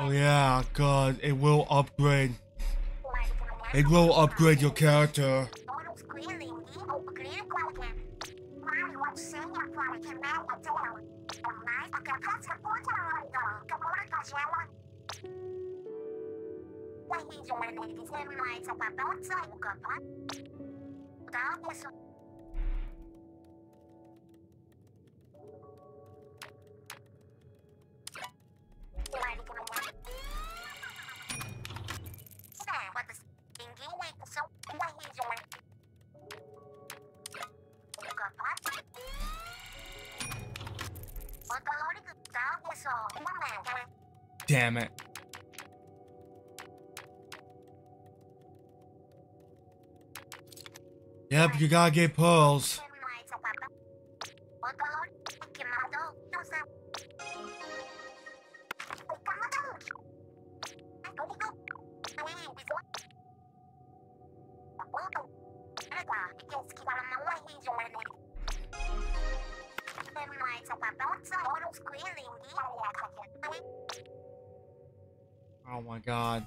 Oh yeah, God, it will upgrade. It will upgrade your character. Damn it. Yep, you gotta get pearls. Oh my God.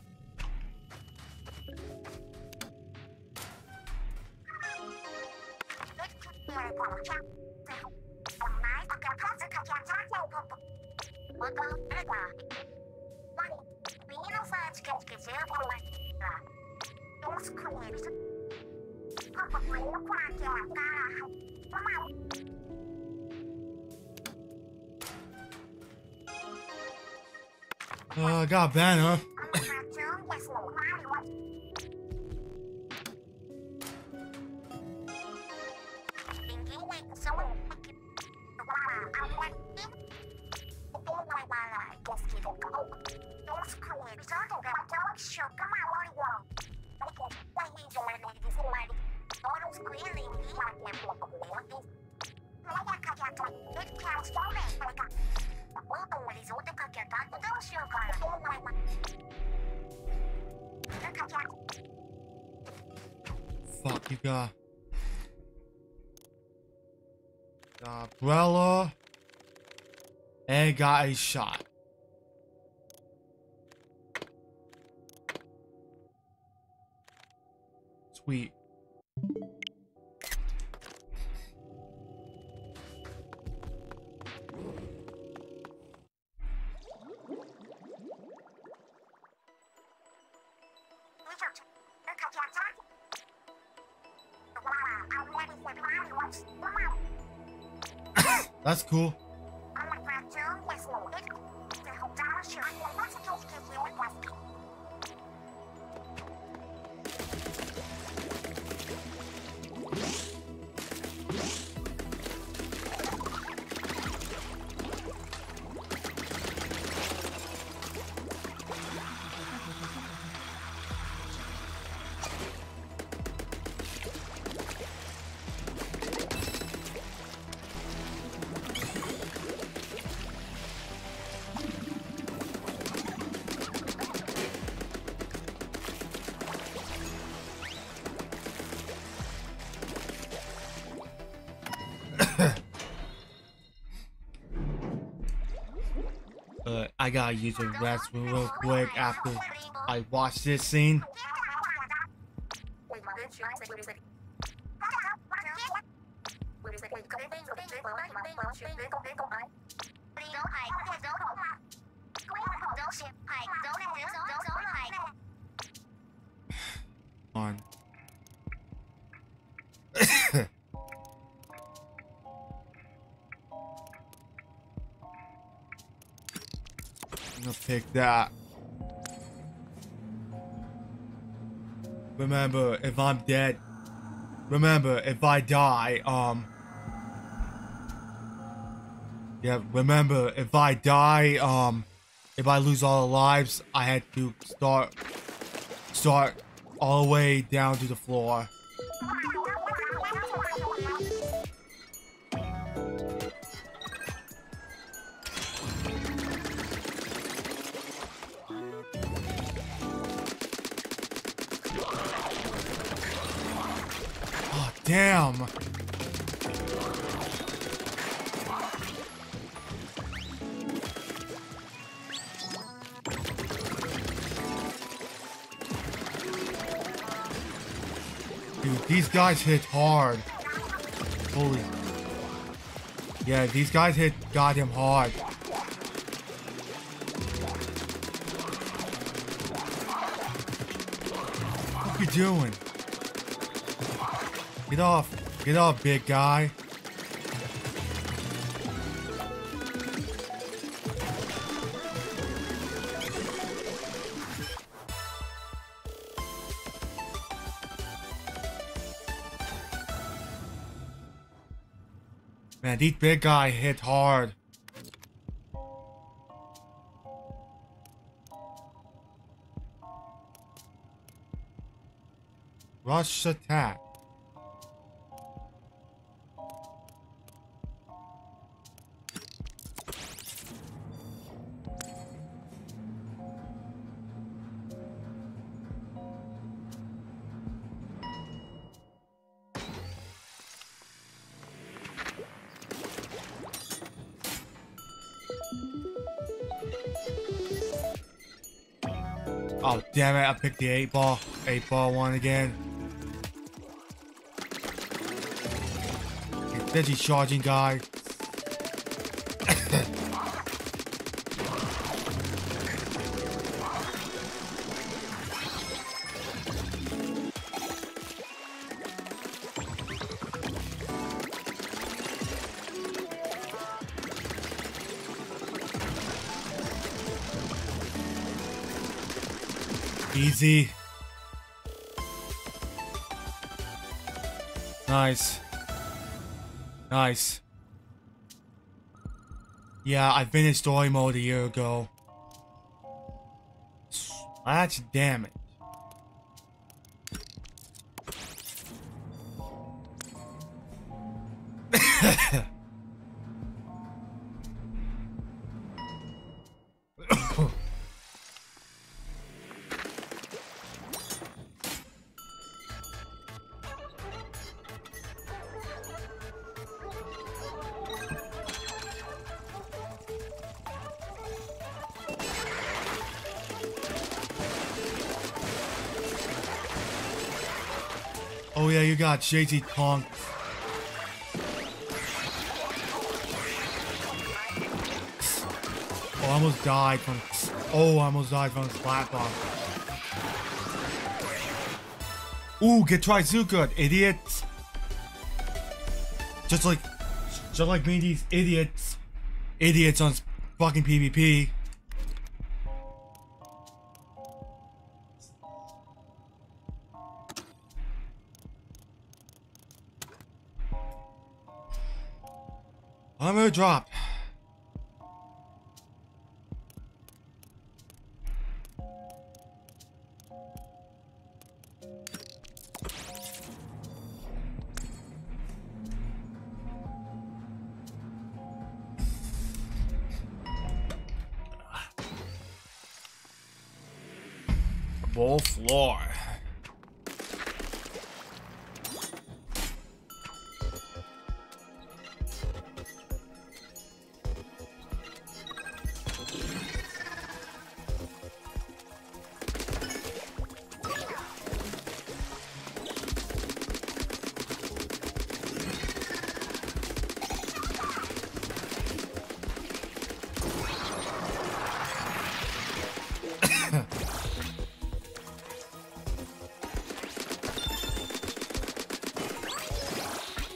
I got banner. Fuck, you got the umbrella and got a shot. Sweet. That's cool. I gotta use the restroom real quick after I watch this scene. On. I'm gonna pick that. Remember, if I die, Yeah, remember, if I die, if I lose all the lives, I had to start all the way down to the floor. Oh, damn. These guys hit hard. Holy. Yeah, these guys hit goddamn hard. What you doing? Get off. Get off, big guy. Man, these big guy hit hard. Rush attack. Oh, damn it, I picked the 8-Ball one again. There's the charging guy. Easy. Nice. Nice. Yeah, I finished story mode a year ago. That's damage. Oh yeah, you got JT Kong. Oh, I almost died from Splat Bomb. Ooh, get Tri-Zooka, idiots. Just like me, these idiots on fucking PvP. I'm gonna drop. Ball floor.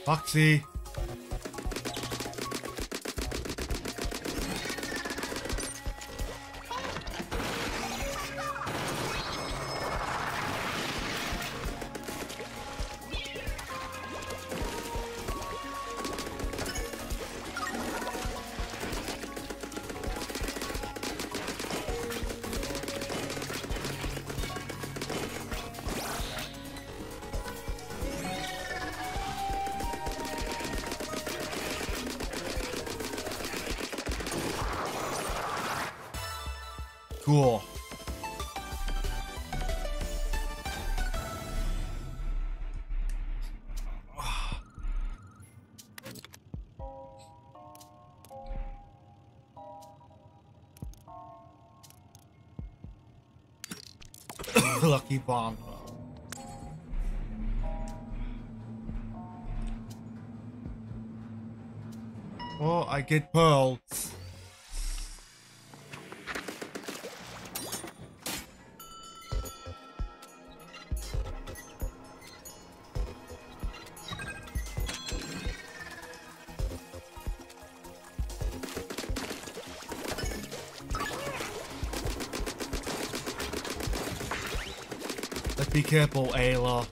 Foxy. Cool. Lucky bomb. Oh, I get pearls. Let's be careful, Ayla.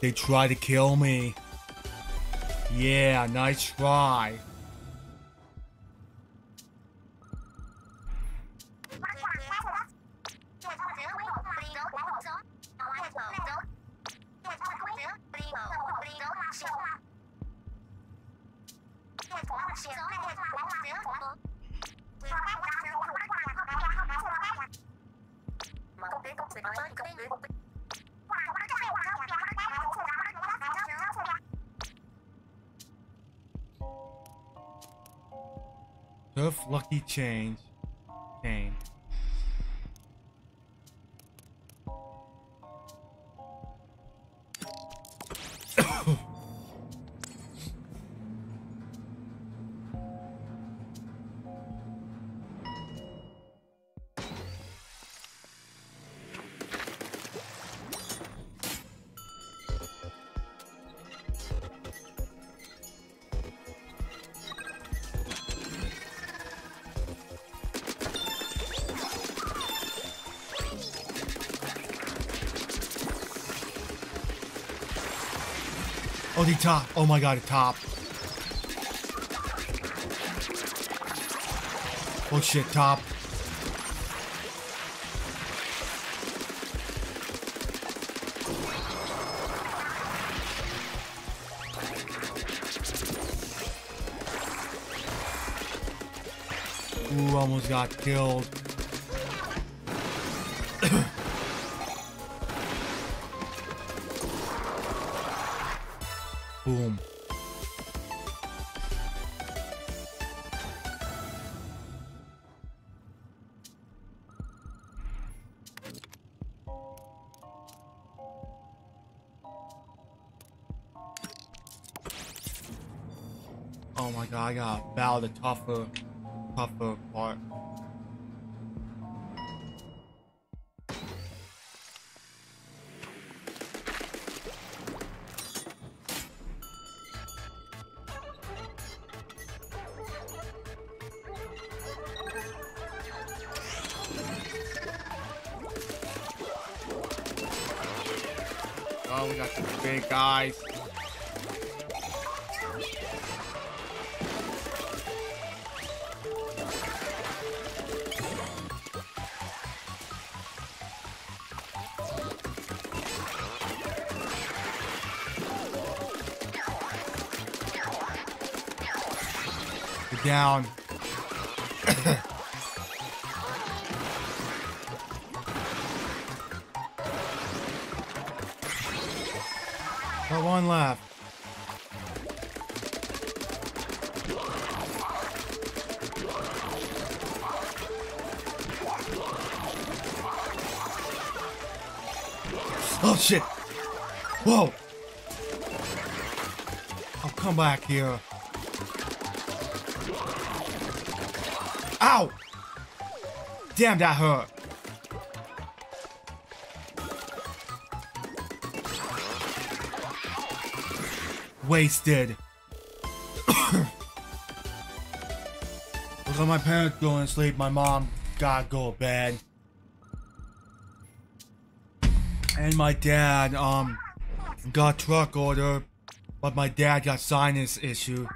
They try to kill me. Yeah, nice try. Lucky change. Change. Oh, the top. Oh my god, the top. Oh shit, top. Ooh, almost got killed. Boom. Oh my god, I gotta bow the tougher part. Oh, we got some big guys. Get down. Got one left. Oh shit! Whoa! I'll come back here. Ow! Damn, that hurt. Wasted. Look at my parents going to sleep. My mom gotta go to bed. and my dad got truck order, but my dad got sinus issue.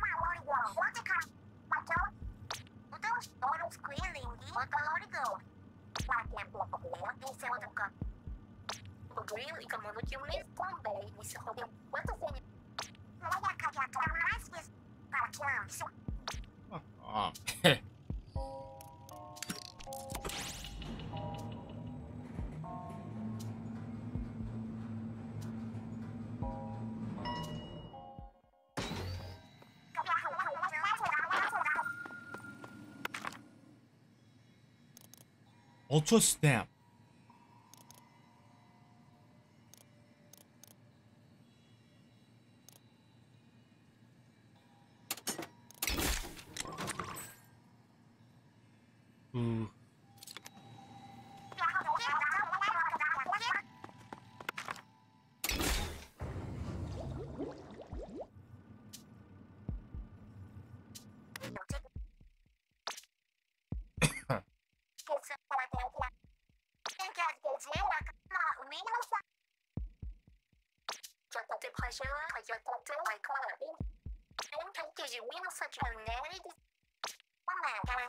Ultra Stamp. Ooh.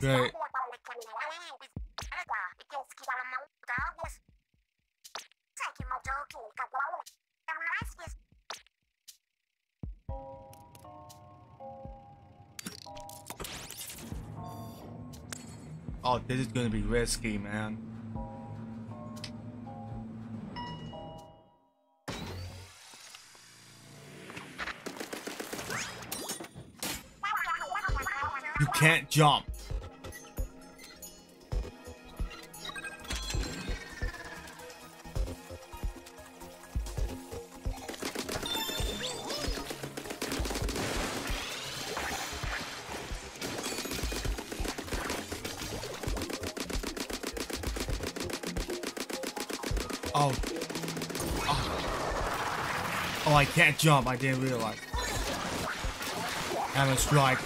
Right. Oh, this is gonna be risky, man. You can't jump. Oh. Oh. Oh, I can't jump. I didn't realize. Hammer strike.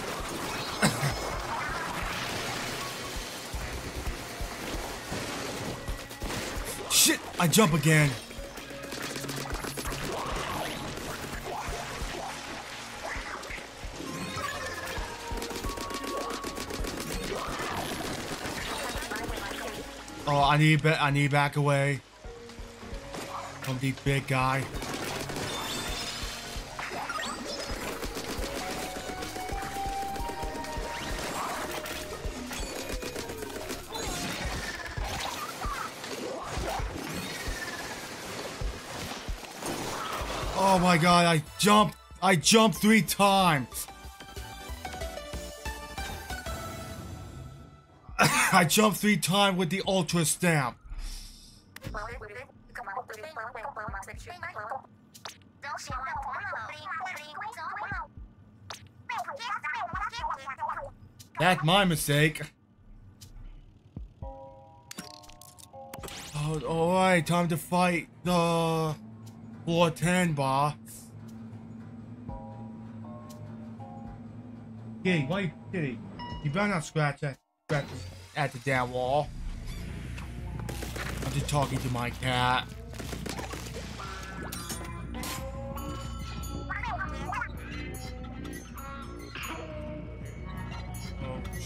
Shit, I jump again. Oh, I need back away. I'm the big guy. Oh my god, I jumped 3 times. I jumped 3 times with the Ultra Stamp. That's my mistake. Oh, alright, time to fight the 410 bar. Kitty, why you kitty? You better not scratch at the damn wall. I'm just talking to my cat.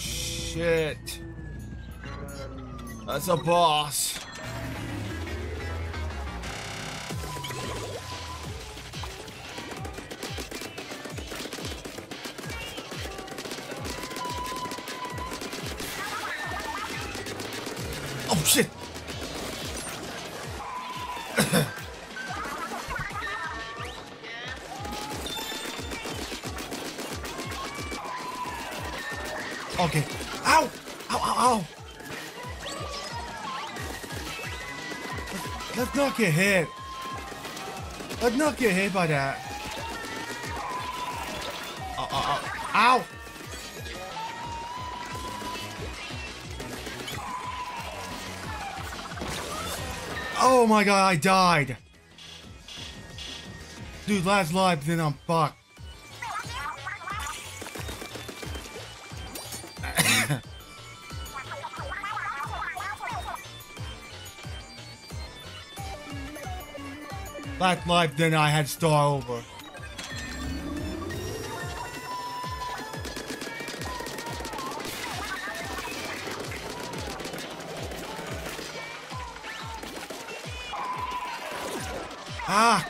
Shit. That's a boss. Oh shit. Okay. Ow! Ow, ow, ow! Let's not get hit. Let's not get hit by that. Ow, ow, ow! Ow! Oh my god, I died. Dude, last life, then I'm fucked. Black Life, then I had Star over. Ah!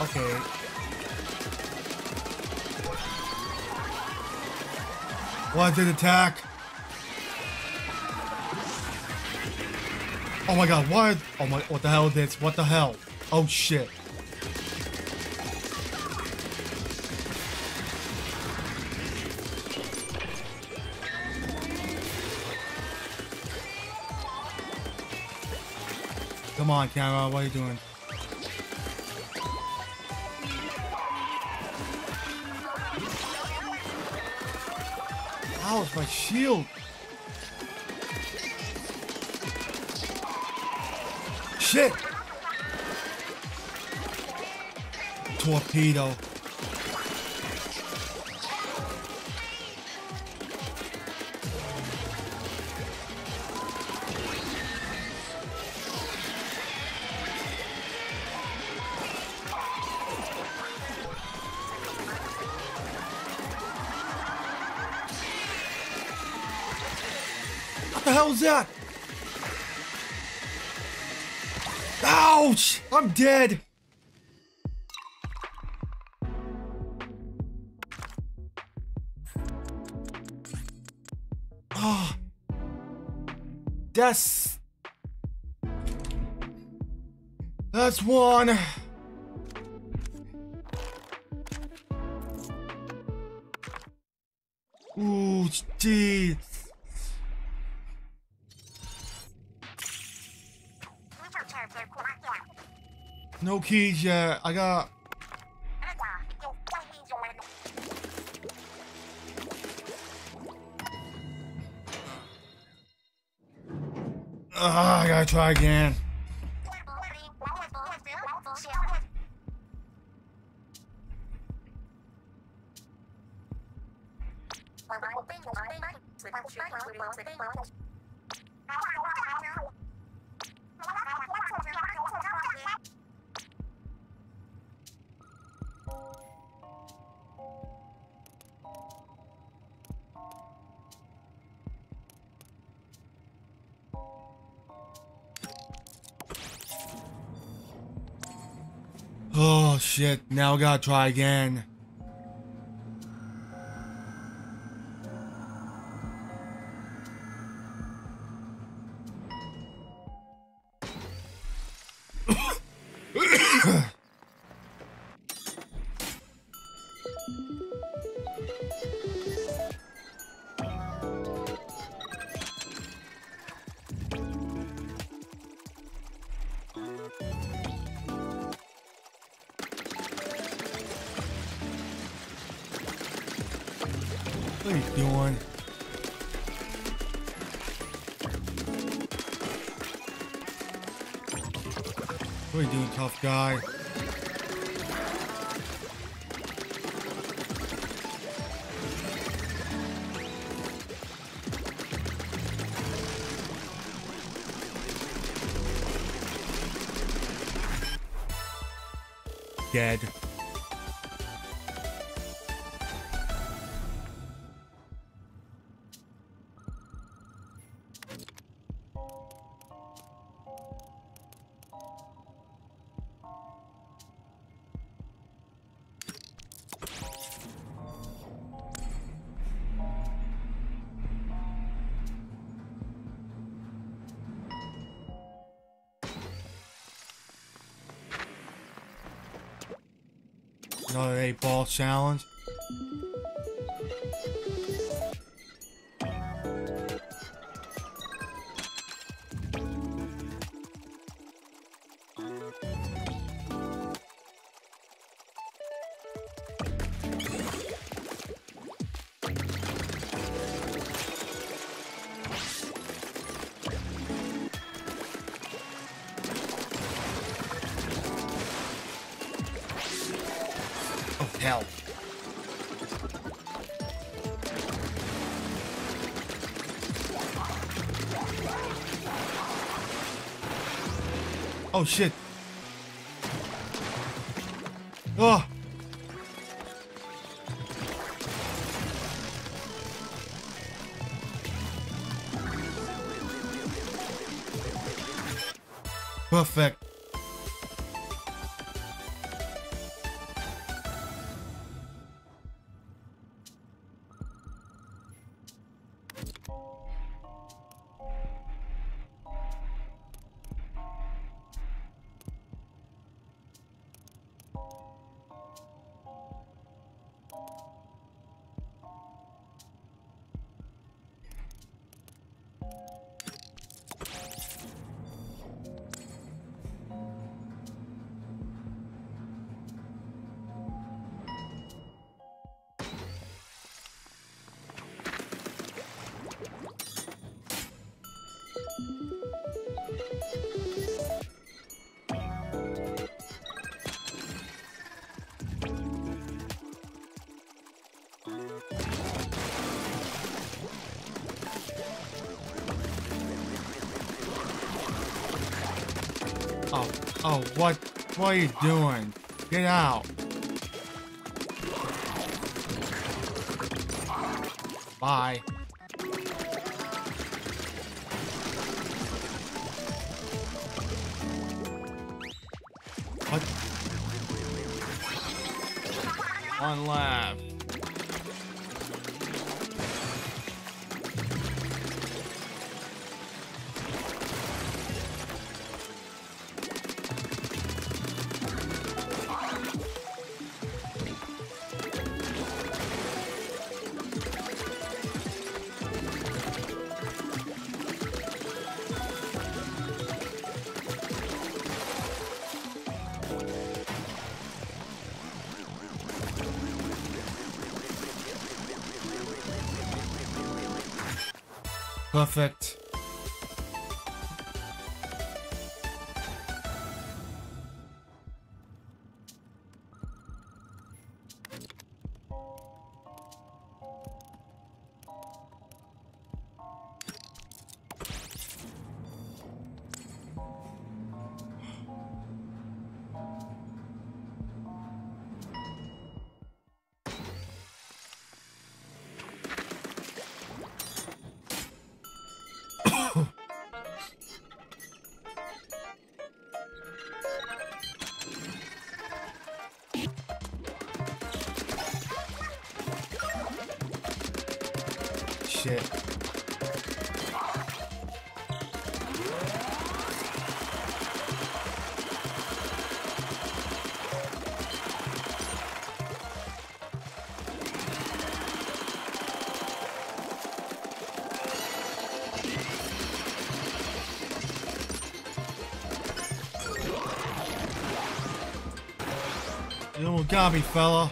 Okay. Wanted attack. Oh my god, what? Oh my, what the hell is this? What the hell? Oh shit. Come on, camera, what are you doing? Ow, it's my shield. Shit! Torpedo. What the hell is that? Ouch! I'm dead! Oh. That's one! Ooh, jeez! No keys yet. I got. I gotta try again. Oh shit, now I gotta try again. What are you doing? What are you doing, tough guy? Dead. Another 8-Ball challenge. hell. Oh shit. Oh. Perfect. Oh, what are you doing? Get out. Bye. What? One left. Perfect. You almost got me, fella.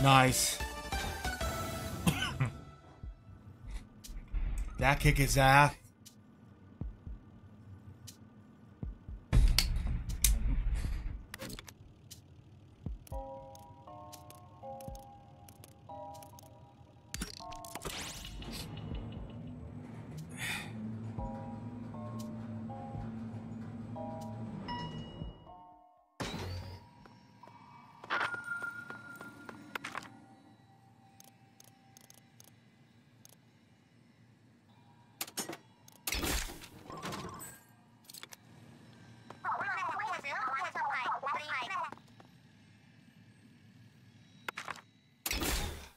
Nice. That kick his ass.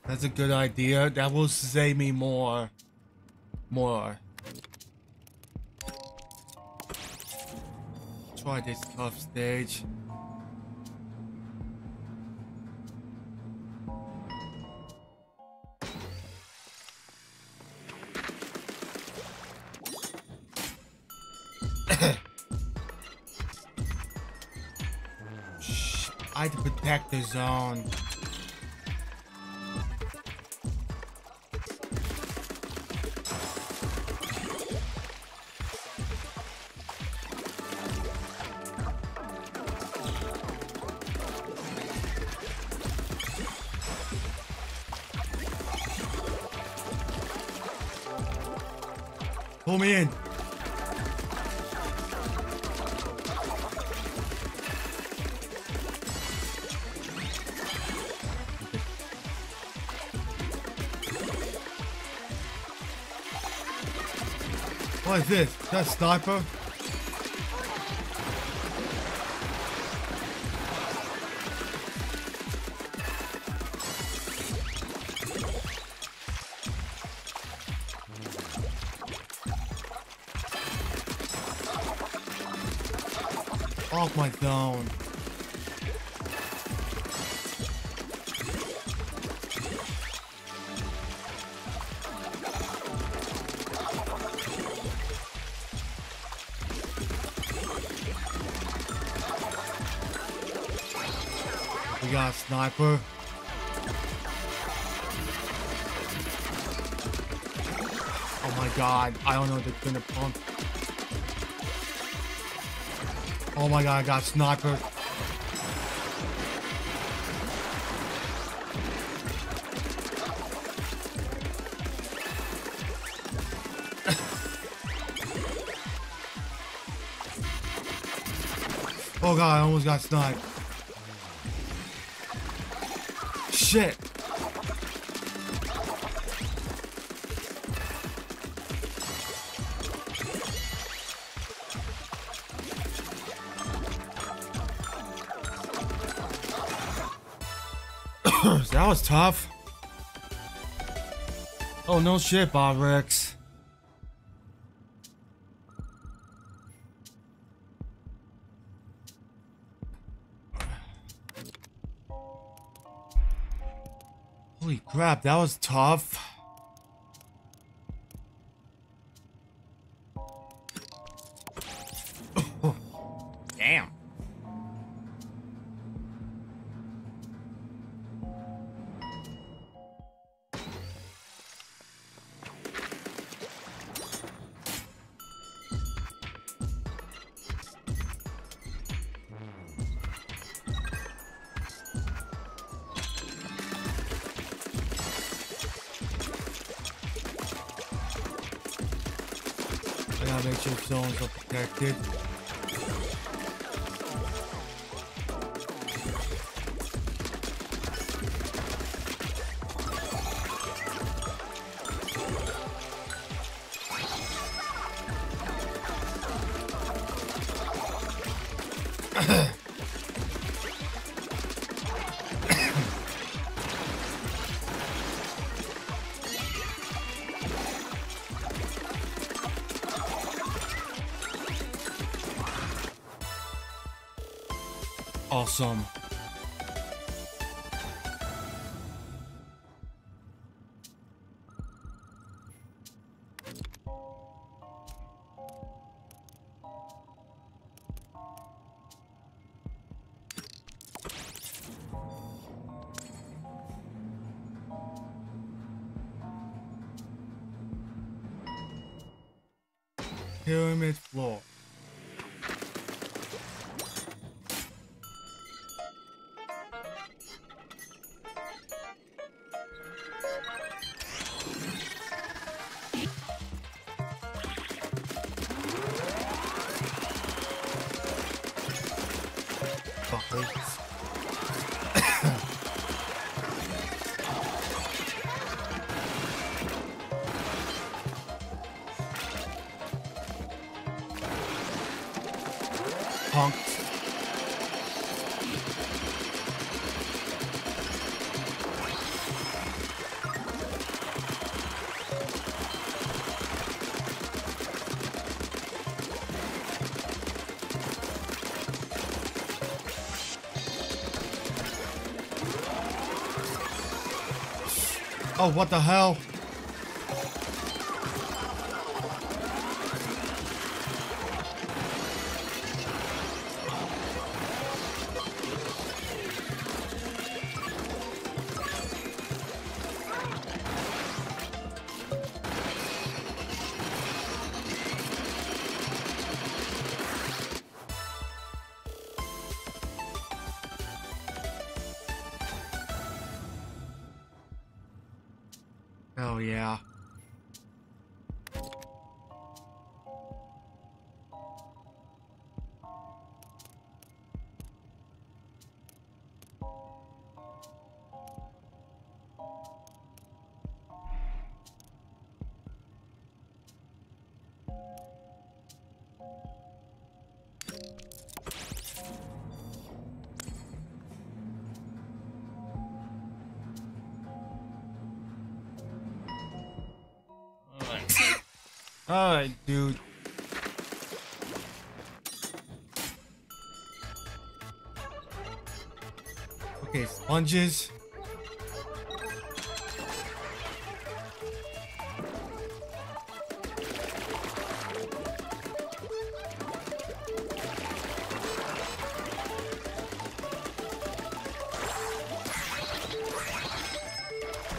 That's a good idea. That will save me more. Try this tough stage. I had to protect the zone. Pull me in. What is this? Is that sniper? Off my zone. We got a sniper. Oh my god, I don't know if it's gonna pump. Oh my god, I got sniper. Oh god, I almost got sniped. Shit. That was tough. Oh no shit, Bob Rex. Holy crap, that was tough. Damn. Gotta make sure zones are protected. Awesome. Pyramid floor. Punk. Oh, what the hell? Oh, yeah. Alright, dude. Okay, sponges.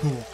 Cool.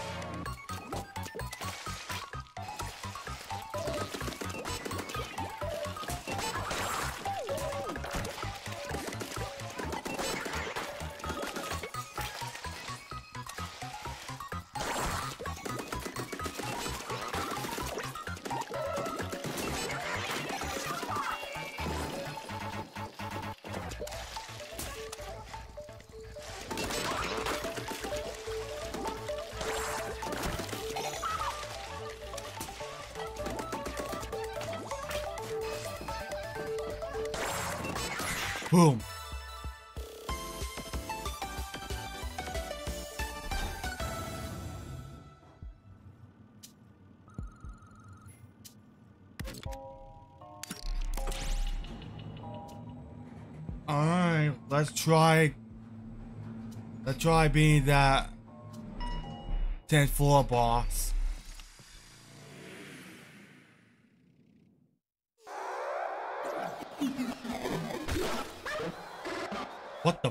Boom. Alright, let's try being that 10th floor boss. What the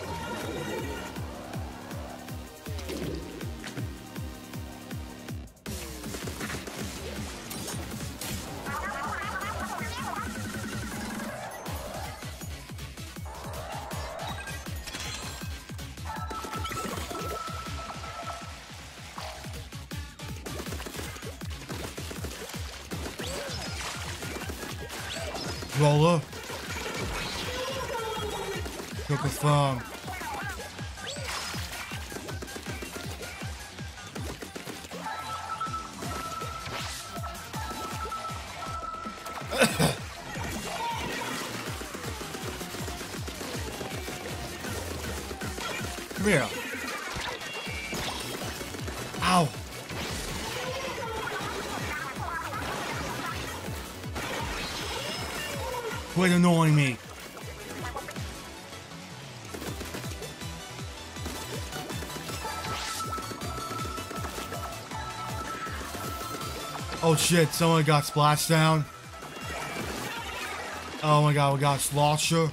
Roller. Took us long. Come here. Ow. Quit annoying me. Oh shit, someone got splashed down. Oh my god, we got Slosher.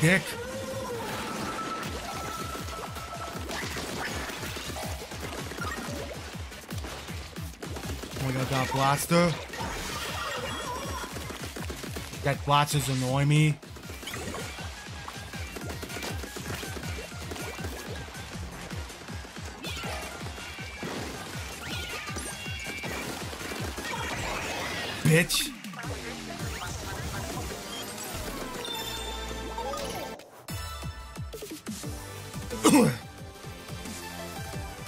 Dick. Oh my god, that blaster. That blaster's annoying me. Bitch.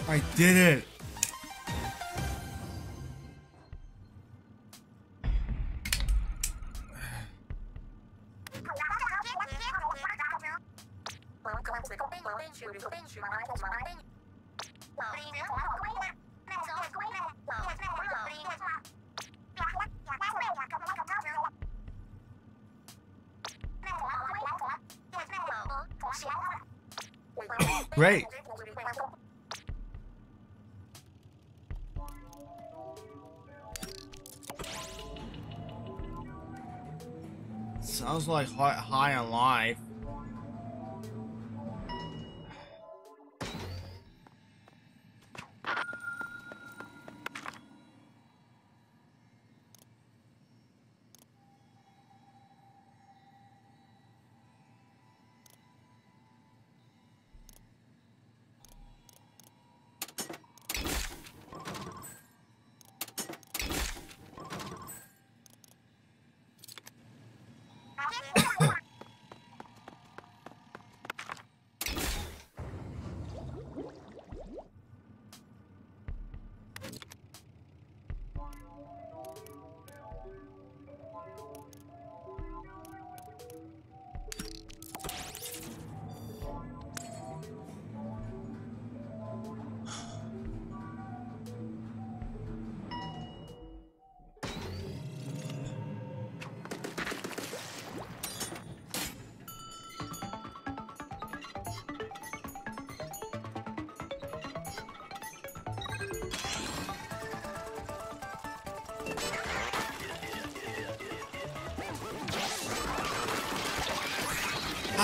I did it. Great. Sounds like high on life.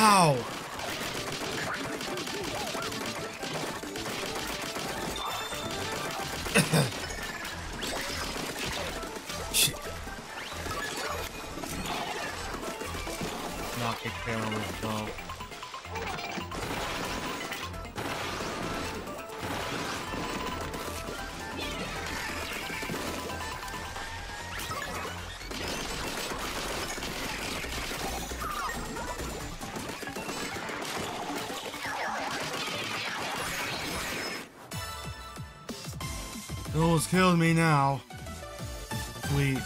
Wow! Shit. Knock the camera off. Almost killed me now. Please.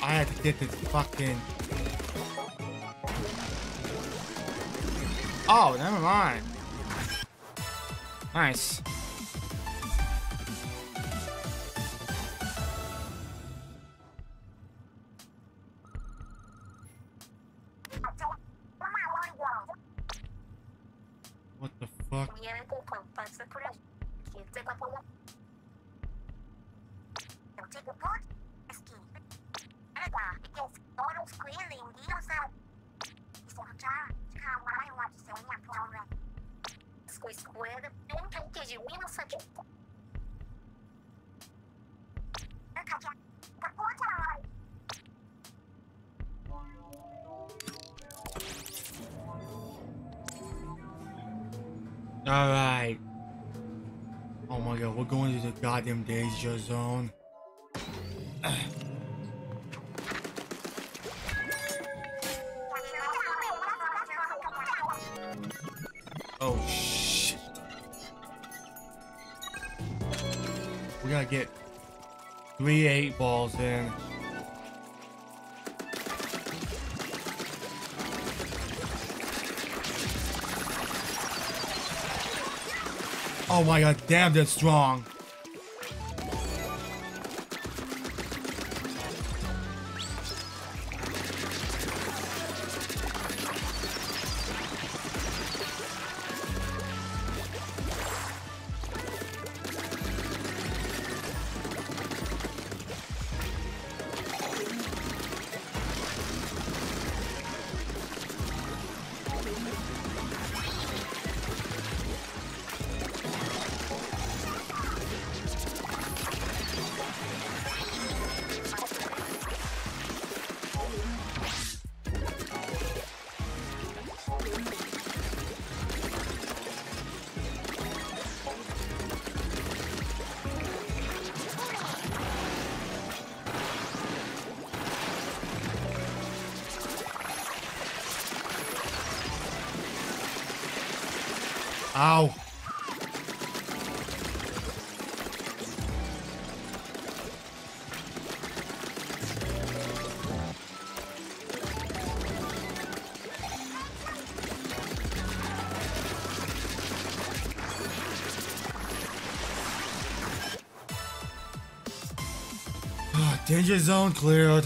I had to get this fucking... Oh, never mind. Nice. What the fuck? Alright. Oh my god, we're going to the goddamn danger zone. Oh shit. We gotta get 3 8-balls in. Oh my god, damn, that's strong. Ow. Danger zone cleared.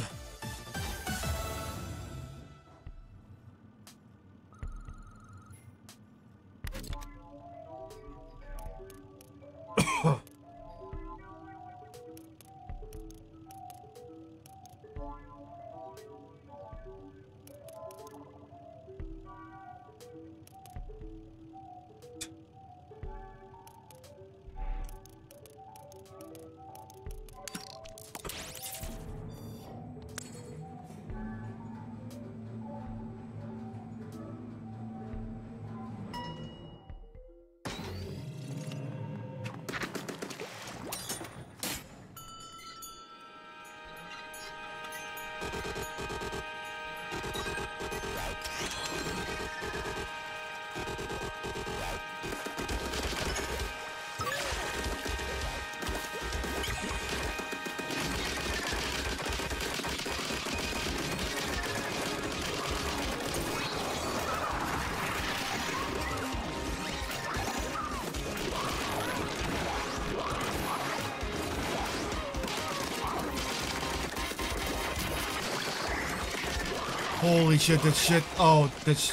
Holy shit, that shit. Oh, that's.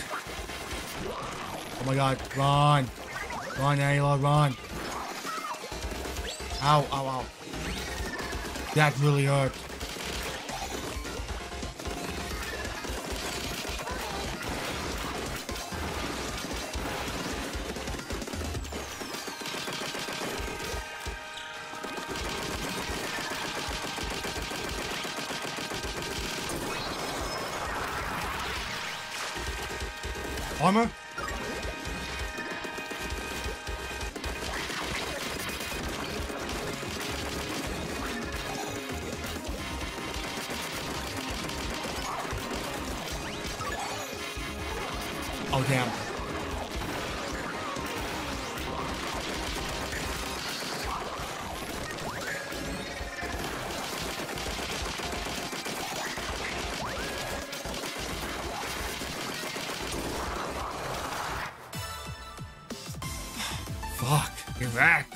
Oh my god, run. Run, Ayla, run. Ow, ow, ow. That really hurt. Armor? Oh, damn. Fuck, get back.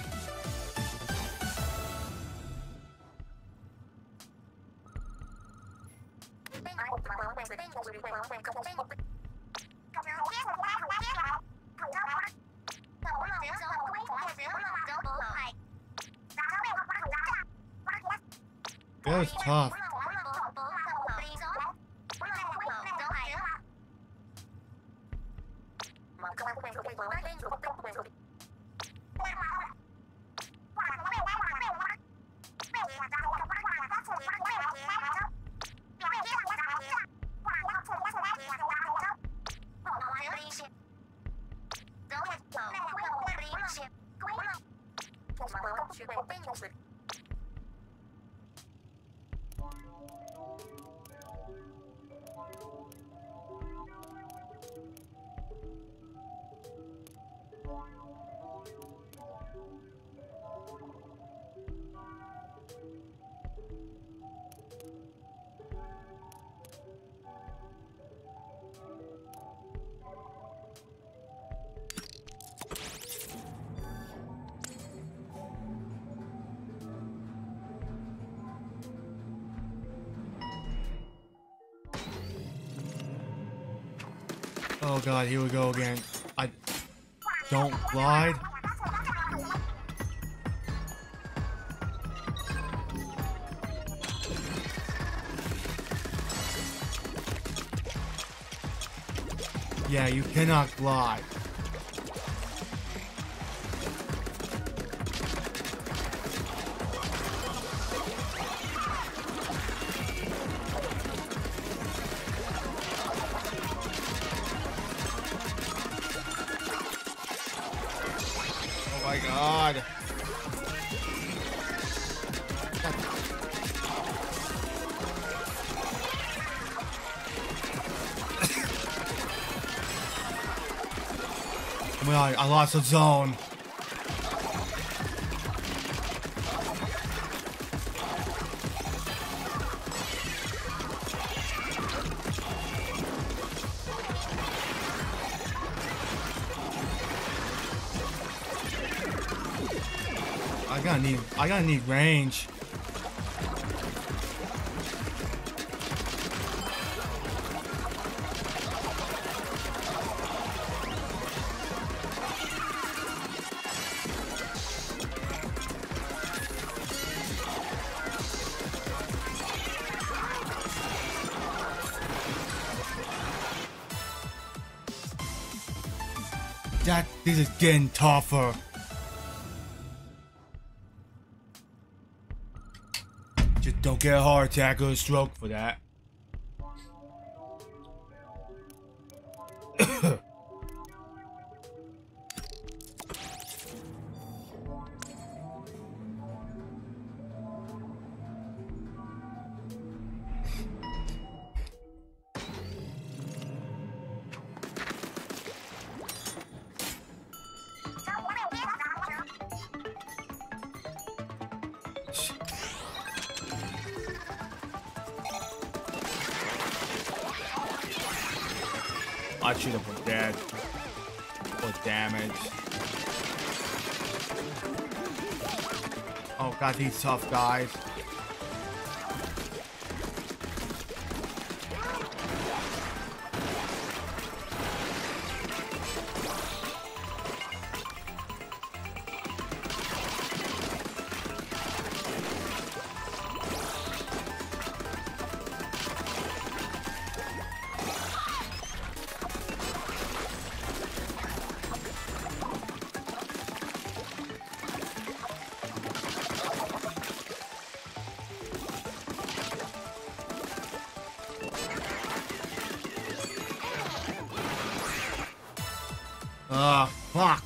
That was tough. Oh god, here we go again. I don't glide. Yeah, you cannot glide. Oh my god. Oh my god, I lost the zone. I gotta need range. This is getting tougher. Just don't get a heart attack or a stroke for that. I should have put that for damage. Oh god, these tough guys. Oh, fuck.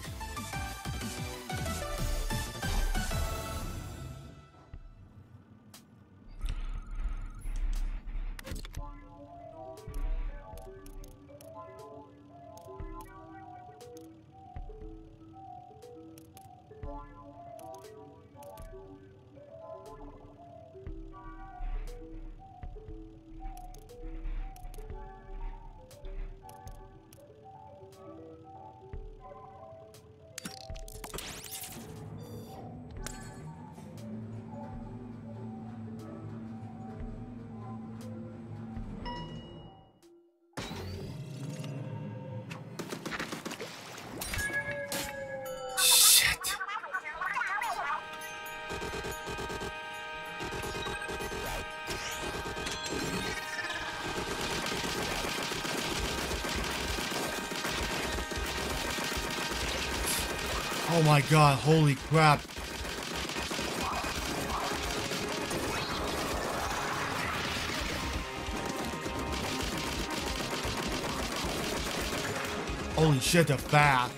Oh my god, holy crap. Holy shit, they're fast.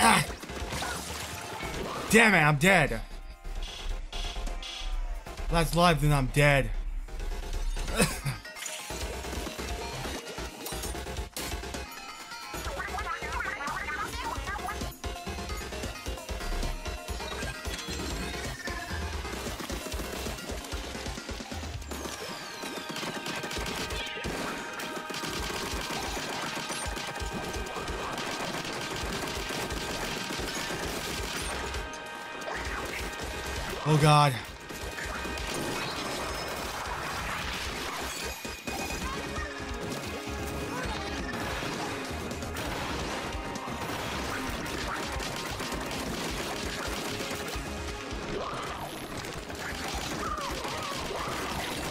Ah. Damn it, I'm dead. Last life, then I'm dead. Oh god.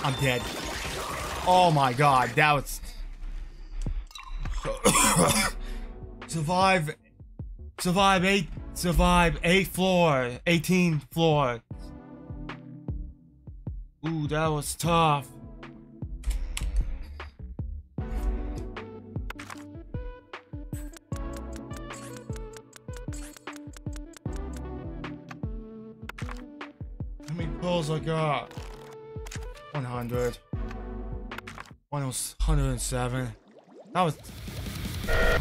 I'm dead. Oh my god, that was survive 8 floor, 18th floor. Ooh, that was tough. How many balls I got? 100. 107. That was...